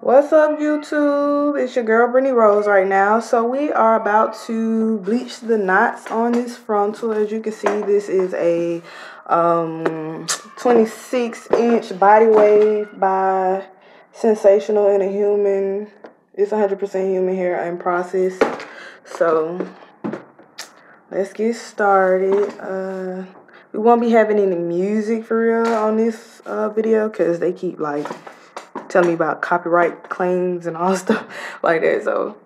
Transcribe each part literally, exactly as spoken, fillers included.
What's up, YouTube? It's your girl Brittney Rose right now. So we are about to bleach the knots on this frontal. As you can see, this is a um, twenty-six inch body wave by Sensational and a human. It's one hundred percent human hair and processed. So let's get started. Uh, we won't be having any music for real on this uh, video because they keep like tell me about copyright claims and all stuff like that. So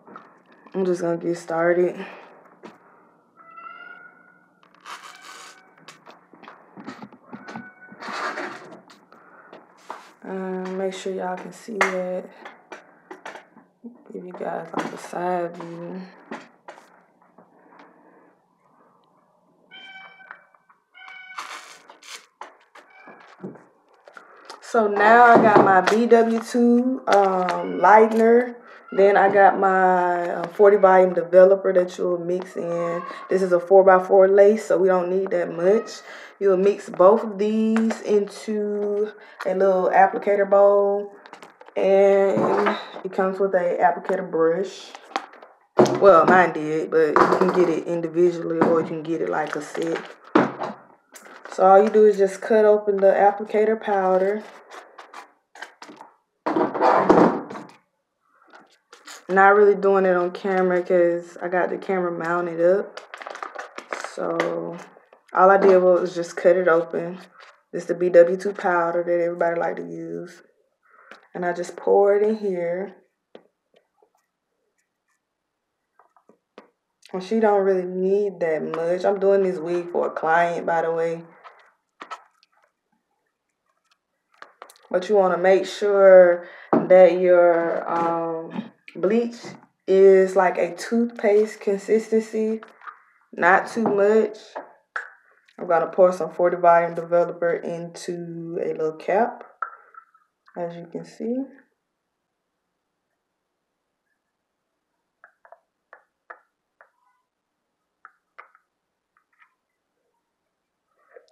I'm just gonna get started. Um, make sure y'all can see that. Give you guys like a side view. So now I got my B W two um, lightener. Then I got my uh, forty volume developer that you'll mix in. This is a four by four lace, so we don't need that much. You'll mix both of these into a little applicator bowl. And it comes with a applicator brush. Well, mine did, but you can get it individually or you can get it like a set. So all you do is just cut open the applicator powder. Not really doing it on camera because I got the camera mounted up. So all I did was just cut it open. This is the B W two powder that everybody like to use. And I just pour it in here. And she don't really need that much. I'm doing this wig for a client, by the way. But you want to make sure that your um, bleach is like a toothpaste consistency, not too much. I'm going to pour some forty volume developer into a little cap, as you can see.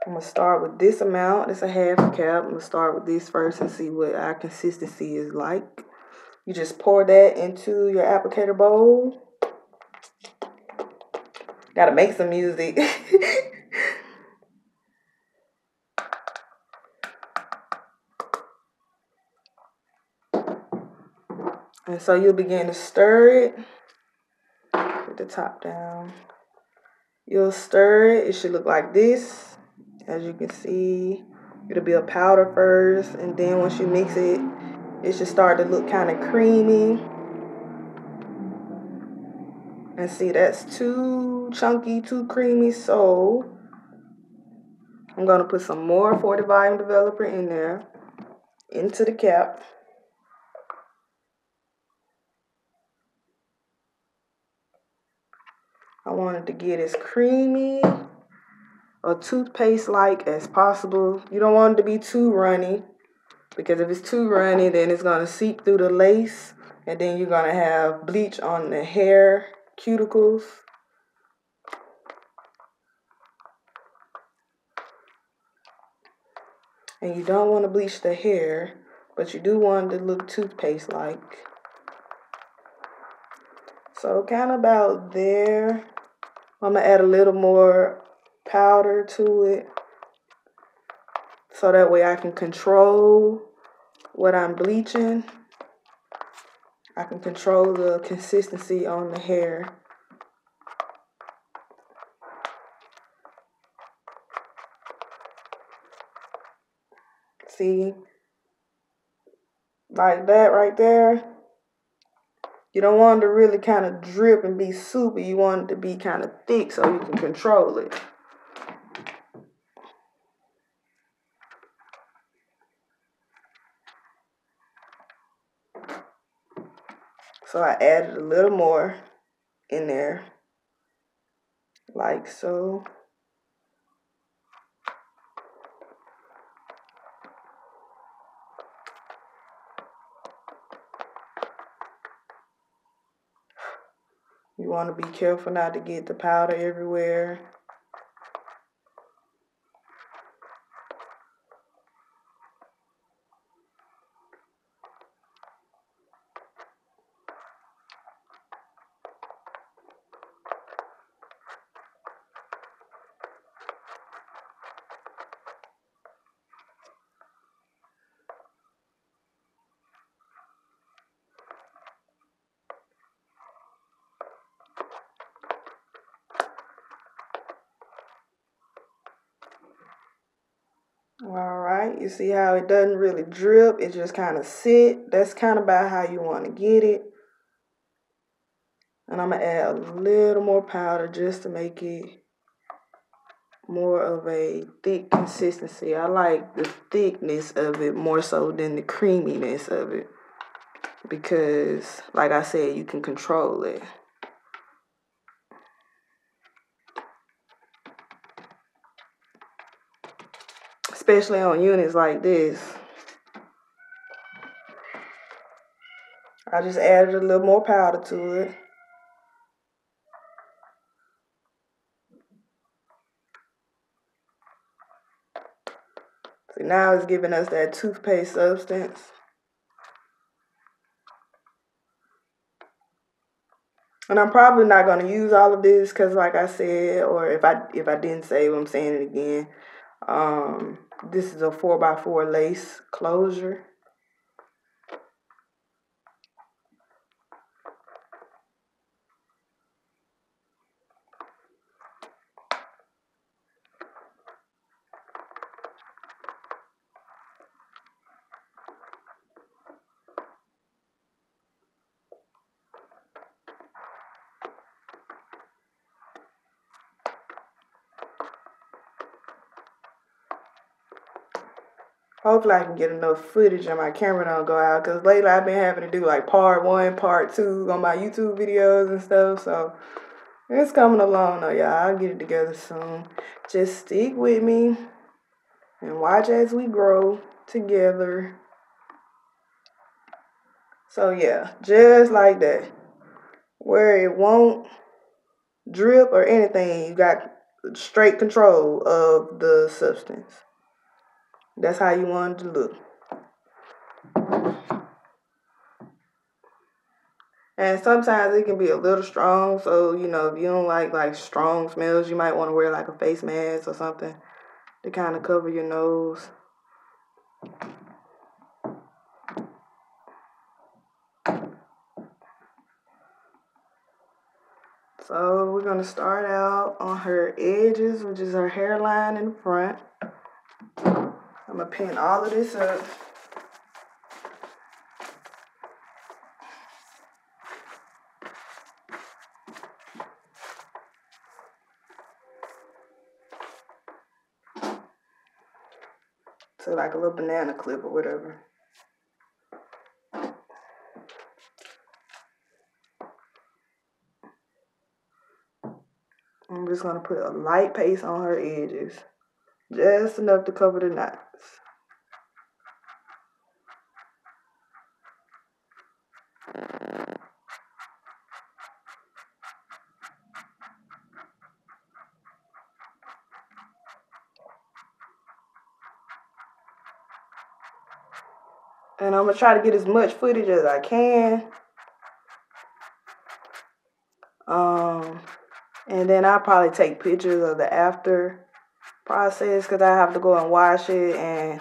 I'm going to start with this amount. It's a half cap. I'm going to start with this first and see what our consistency is like. You just pour that into your applicator bowl. Got to make some music. And so you'll begin to stir it. Put the top down. You'll stir it. It should look like this. As you can see, it'll be a powder first, and then once you mix it, it should start to look kind of creamy. And see, that's too chunky, too creamy, so I'm going to put some more forty volume developer in there, into the cap. I want it to get as creamy or toothpaste like as possible. You don't want it to be too runny, because if it's too runny, then it's going to seep through the lace, and then you're going to have bleach on the hair cuticles. And you don't want to bleach the hair, but you do want it to look toothpaste like. So kind of about there. I'm going to add a little more powder to it so that way I can control what I'm bleaching. I can control the consistency on the hair. See, like that right there. You don't want it to really kind of drip and be super. You want it to be kind of thick so you can control it. So I added a little more in there, like so. You want to be careful not to get the powder everywhere. You see how it doesn't really drip, it just kind of sit. That's kind of about how you want to get it. And I'm going to add a little more powder just to make it more of a thick consistency. I like the thickness of it more so than the creaminess of it, because like I said, you can control it. Especially on units like this. I just added a little more powder to it. So now it's giving us that toothpaste substance. And I'm probably not going to use all of this because, like I said, or if I if I didn't say what I'm saying it again, um, this is a four by four lace closure. Hopefully I can get enough footage and my camera don't go out, because lately I've been having to do like part one, part two on my YouTube videos and stuff. So it's coming along though, y'all. I'll get it together soon. Just stick with me and watch as we grow together. So yeah, just like that. Where it won't drip or anything, you got straight control of the substance. That's how you want it to look. And sometimes it can be a little strong, so you know, if you don't like like strong smells, you might want to wear like a face mask or something to kind of cover your nose. So we're gonna start out on her edges, which is her hairline in the front. I'm going to pin all of this up. So like a little banana clip or whatever. I'm just going to put a light paste on her edges. Just enough to cover the knots. And I'm going to try to get as much footage as I can. Um, and then I'll probably take pictures of the after process, because I have to go and wash it, and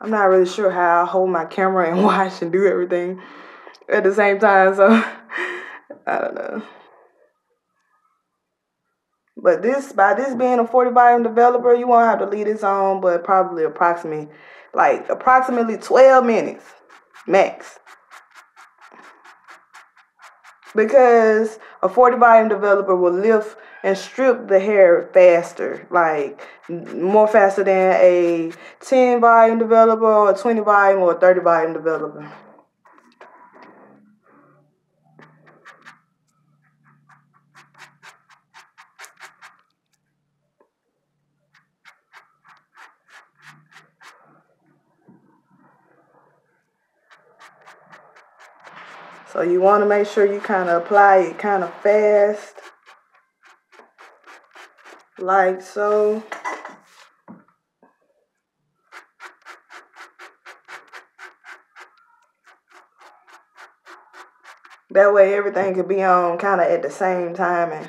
I'm not really sure how I hold my camera and wash and do everything at the same time, so I don't know. But this, by this being a forty volume developer, you won't have to leave this on, but probably approximately like approximately twelve minutes max, because a forty volume developer will lift and strip the hair faster, like more faster than a ten volume developer or a twenty volume or a thirty volume developer. So you want to make sure you kind of apply it kind of fast. Like so. That way everything could be on kind of at the same time. And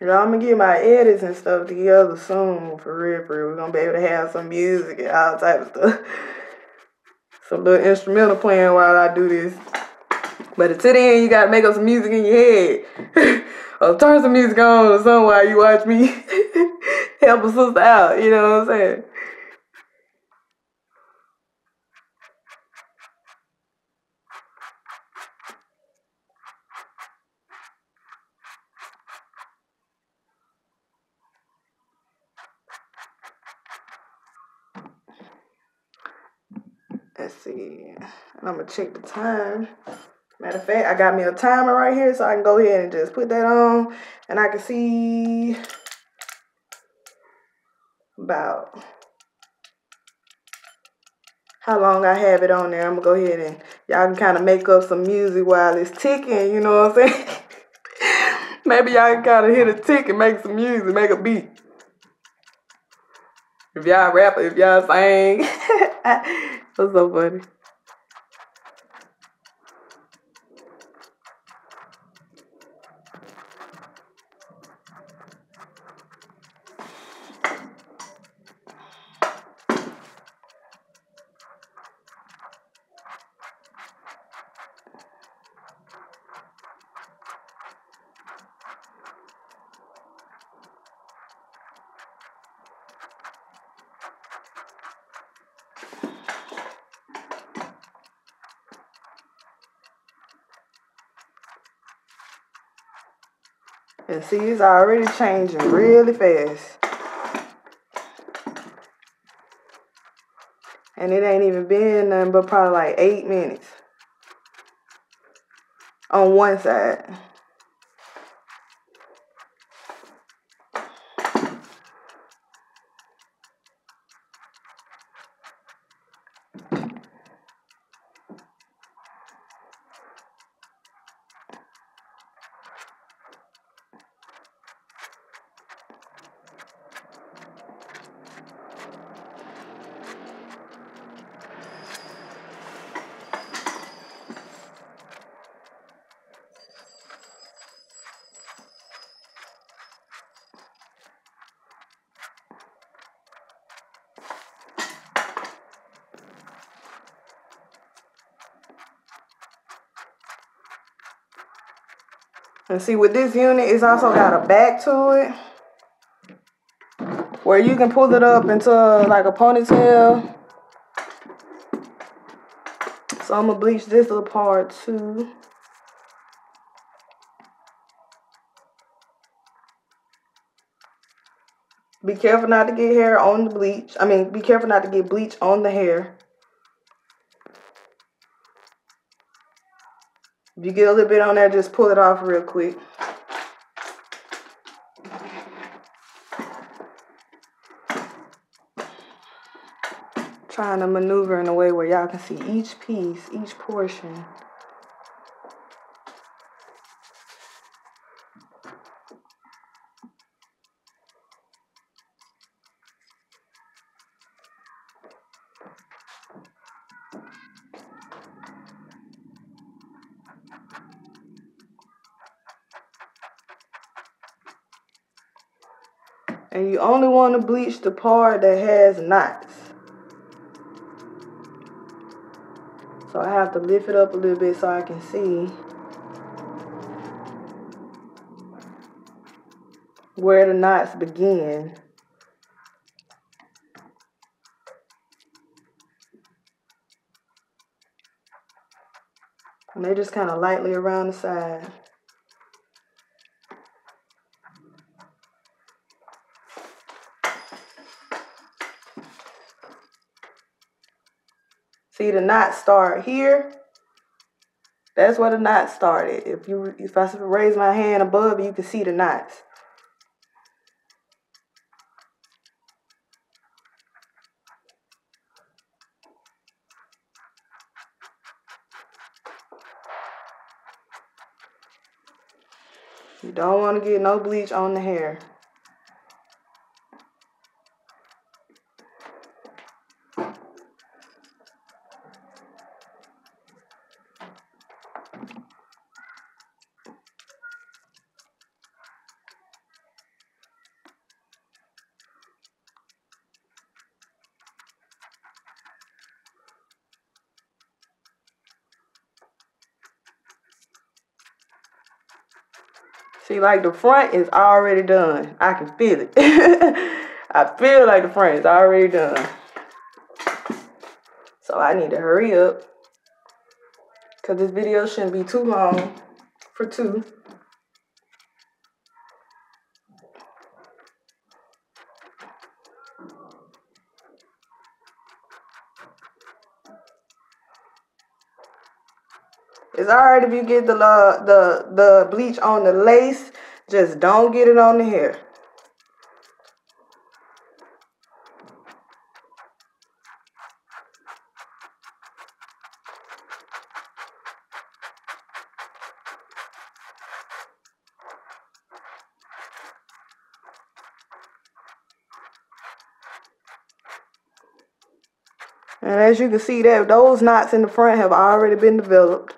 You know, I'm gonna get my edits and stuff together soon, for real, for real. We're gonna be able to have some music and all type of stuff. Some little instrumental playing while I do this. But until then, you gotta make up some music in your head. Or turn some music on or something while you watch me help a sister out, you know what I'm saying? Let's see, and I'm gonna check the time. Matter of fact, I got me a timer right here, so I can go ahead and just put that on, and I can see about how long I have it on there. I'm gonna go ahead and y'all can kind of make up some music while it's ticking, you know what I'm saying? Maybe y'all can kind of hit a tick and make some music, make a beat. If y'all rap, if y'all sing. That's so funny. And see, it's already changing really fast. And it ain't even been nothing but probably like eight minutes. On one side. And see, with this unit, it's also got a back to it where you can pull it up into like a ponytail. So I'm gonna bleach this little part too. Be careful not to get hair on the bleach. I mean, be careful not to get bleach on the hair. If you get a little bit on there, just pull it off real quick. Trying to maneuver in a way where y'all can see each piece, each portion. And you only want to bleach the part that has knots. So I have to lift it up a little bit so I can see where the knots begin. And they're just kind of lightly around the side. See, the knot start here. That's where the knot started. If you if I raise my hand above, you can see the knots. You don't want to get no bleach on the hair. See, like the front is already done. I can feel it. I feel like the front is already done. So I need to hurry up, because this video shouldn't be too long for two. It's alright if you get the uh, the the bleach on the lace, just don't get it on the hair. And as you can see, that those knots in the front have already been developed.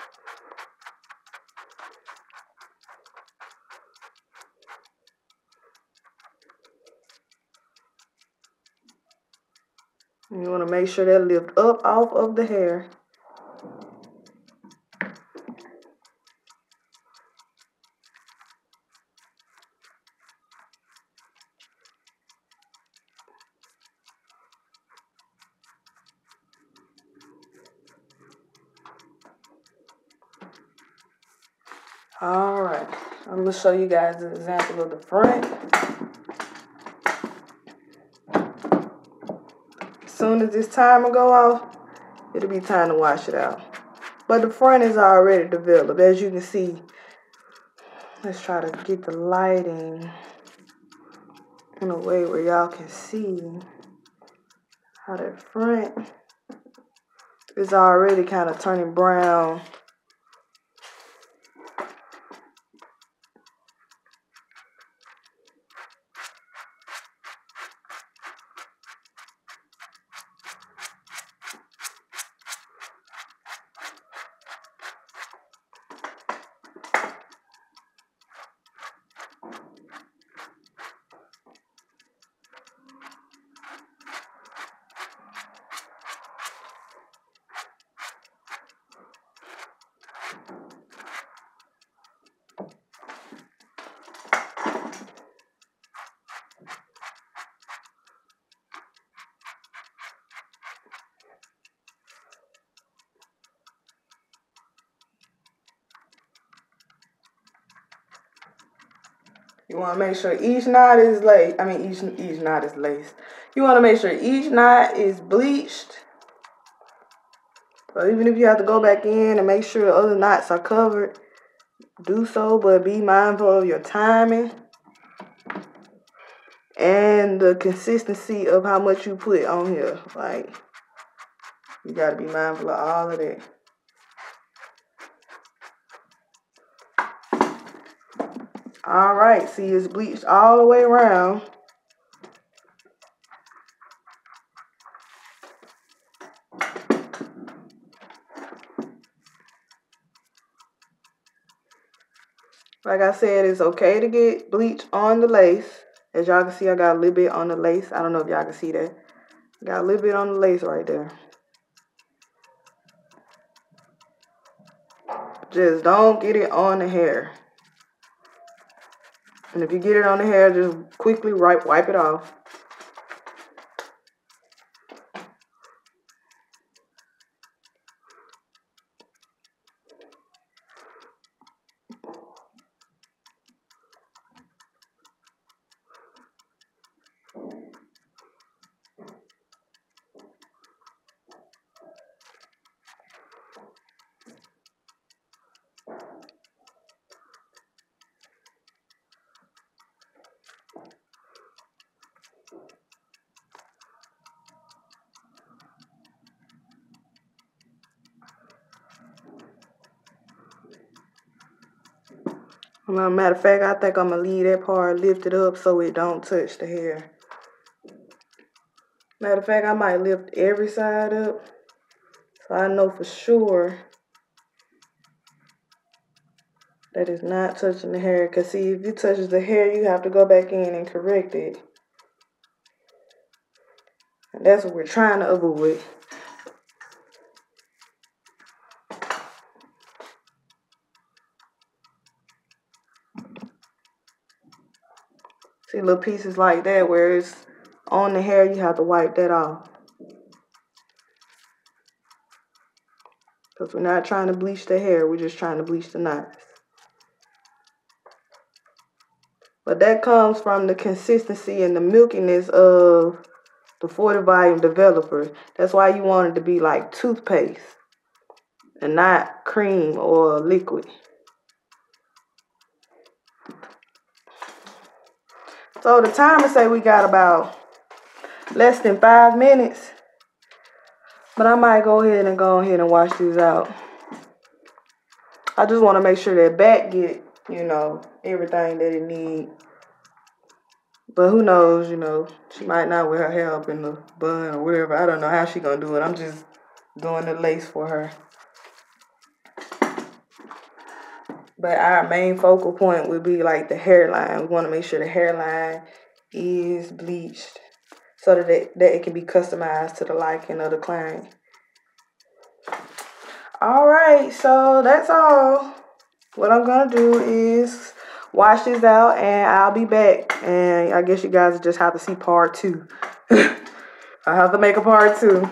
You want to make sure that lift up off of the hair. All right, I'm going to show you guys an example of the front. As soon as this timer go off, it'll be time to wash it out. But the front is already developed, as you can see. Let's try to get the lighting in a way where y'all can see how that front is already kind of turning brown. You want to make sure each knot is lace. I mean, each each knot is laced. You want to make sure each knot is bleached. So even if you have to go back in and make sure the other knots are covered, do so, but be mindful of your timing and the consistency of how much you put on here. Like, you got to be mindful of all of that. All right, see, it's bleached all the way around. Like I said, it's okay to get bleach on the lace. As y'all can see, I got a little bit on the lace. I don't know if y'all can see that. Got a little bit on the lace right there. Just don't get it on the hair. And if you get it on the hair, just quickly wipe, wipe it off. Matter of fact, I think I'm going to leave that part lifted up so it don't touch the hair. Matter of fact, I might lift every side up so I know for sure that it's not touching the hair. Because see, if it touches the hair, you have to go back in and correct it. And that's what we're trying to avoid. little pieces like that where it's on the hair, you have to wipe that off. Because we're not trying to bleach the hair, we're just trying to bleach the knots. But that comes from the consistency and the milkiness of the forty volume developer. That's why you want it to be like toothpaste and not cream or liquid. So the timer say we got about less than five minutes. But I might go ahead and go ahead and wash these out. I just want to make sure that back get, you know, everything that it need. But who knows, you know, she might not wear her hair up in the bun or whatever. I don't know how she gonna do it. I'm just doing the lace for her. But our main focal point would be like the hairline. We want to make sure the hairline is bleached, so that it, that it can be customized to the liking of the client. All right, so that's all. What I'm gonna do is wash this out and I'll be back. And I guess you guys just have to see part two. I have to make a part two.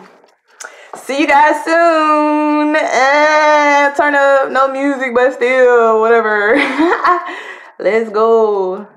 See you guys soon. And turn up, no music, but still, whatever. Let's go.